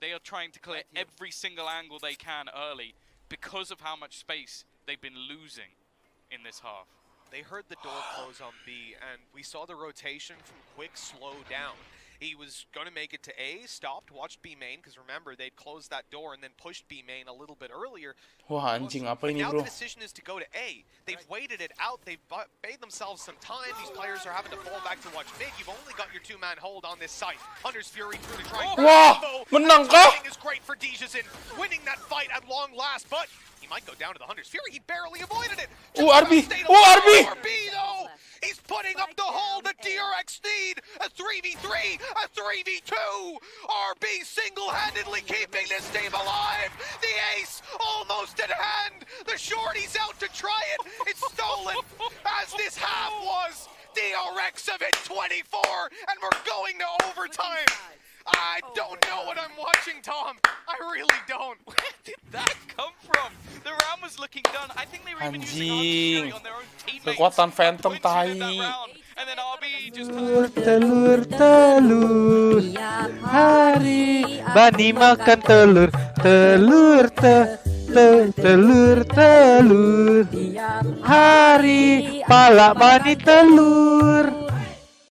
They are trying to clear every single angle they can early because of how much space they've been losing in this half. They heard the door close on B, and we saw the rotation from Quick slow down. He was going to make it to A, stopped, watched B main, because remember, they'd closed that door and then pushed B main a little bit earlier. Now the decision is to go to A. They've waited it out. They've made themselves some time. These players are having to fall back to watch mid. You've only got your two-man hold on this site. Hunter's Fury through to try and Winning is great for Deja's in winning that fight at long last, but he might go down to the Hunter's Fury. He barely avoided it. RB though! He's putting up the hole that DRX need. A 3v3, a 3v2. RB single-handedly keeping this team alive. The ace almost at hand. The shorty's out to try it. It's stolen, as this half was. DRX have hit 24, and we're going to overtime. I don't know what I'm watching, Tom. I really don't. Where did that come from? The round was looking done. I think they were even using on their own teammates. Kekuatan Phantom tai. And then RB just telur hari Bani makan telur hari pala Bani telur.